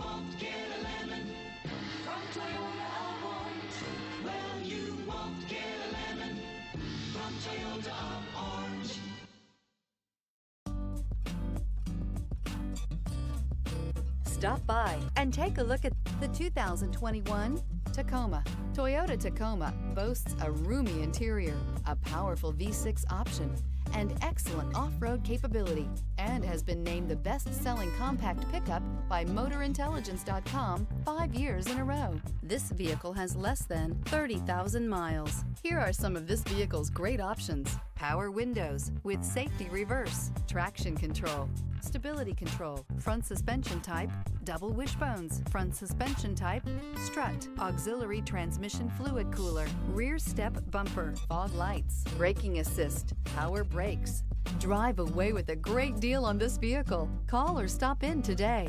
won't get a lemon from Toyota Alphorns. Well, you won't get a lemon from Toyota Alphorns. Stop by and take a look at the 2021 Tacoma. Toyota Tacoma boasts a roomy interior, a powerful V6 option, and excellent off-road capability, and has been named the best-selling compact pickup by MotorIntelligence.com 5 years in a row. This vehicle has less than 30,000 miles. Here are some of this vehicle's great options: power windows with safety reverse, traction control, stability control, front suspension type, double wishbones, front suspension type, strut, auxiliary transmission fluid cooler, rear step bumper, fog lights, braking assist, power brakes. Drive away with a great deal on this vehicle. Call or stop in today.